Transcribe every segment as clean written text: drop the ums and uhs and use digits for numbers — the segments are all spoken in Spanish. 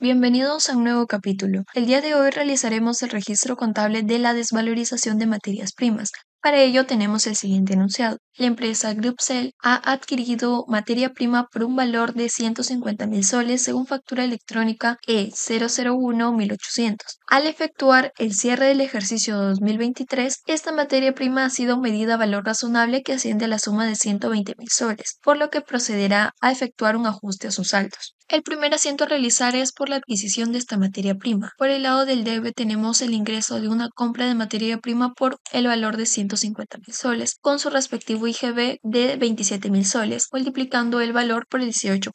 Bienvenidos a un nuevo capítulo. El día de hoy realizaremos el registro contable de la desvalorización de materias primas. Para ello tenemos el siguiente enunciado. La empresa Groupcel ha adquirido materia prima por un valor de 150.000 soles según factura electrónica E001-1800. Al efectuar el cierre del ejercicio 2023, esta materia prima ha sido medida a valor razonable que asciende a la suma de 120.000 soles, por lo que procederá a efectuar un ajuste a sus saldos. El primer asiento a realizar es por la adquisición de esta materia prima. Por el lado del debe tenemos el ingreso de una compra de materia prima por el valor de 150.000 soles, con su respectivo IGB de 27.000 soles, multiplicando el valor por el 18%.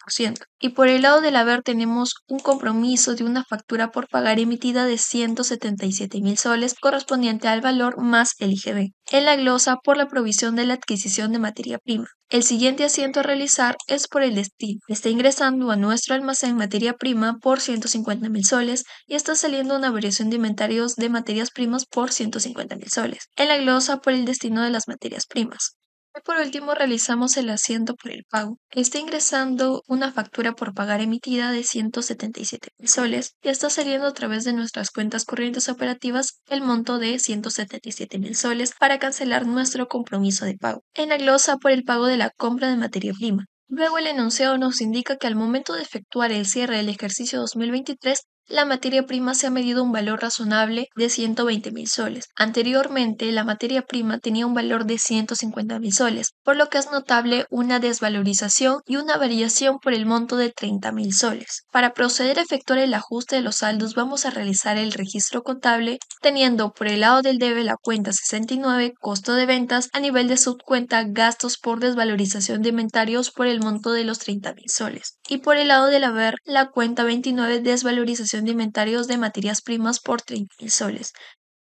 Y por el lado del haber tenemos un compromiso de una factura por pagar emitida de 177.000 soles, correspondiente al valor más el IGB. En la glosa, por la provisión de la adquisición de materia prima. El siguiente asiento a realizar es por el destino. Está ingresando a nuestro almacén materia prima por 150.000 soles y está saliendo una variación de inventarios de materias primas por 150.000 soles. En la glosa, por el destino de las materias primas. Y por último realizamos el asiento por el pago. Está ingresando una factura por pagar emitida de 177.000 soles y está saliendo a través de nuestras cuentas corrientes operativas el monto de 177.000 soles para cancelar nuestro compromiso de pago. En la glosa por el pago de la compra de materia prima. Luego el enunciado nos indica que al momento de efectuar el cierre del ejercicio 2023, la materia prima se ha medido un valor razonable de 120.000 soles. Anteriormente, la materia prima tenía un valor de 150.000 soles, por lo que es notable una desvalorización y una variación por el monto de 30.000 soles. Para proceder a efectuar el ajuste de los saldos, vamos a realizar el registro contable, teniendo por el lado del debe la cuenta 69, costo de ventas, a nivel de subcuenta, gastos por desvalorización de inventarios por el monto de los 30.000 soles. Y por el lado del haber, la cuenta 29, desvalorización de inventarios de materias primas por 30.000 soles.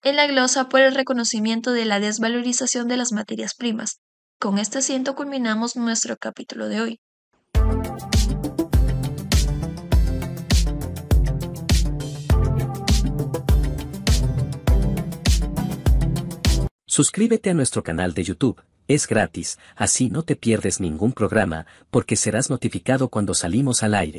En la glosa por el reconocimiento de la desvalorización de las materias primas. Con este asiento culminamos nuestro capítulo de hoy. Suscríbete a nuestro canal de YouTube, es gratis, así no te pierdes ningún programa, porque serás notificado cuando salimos al aire.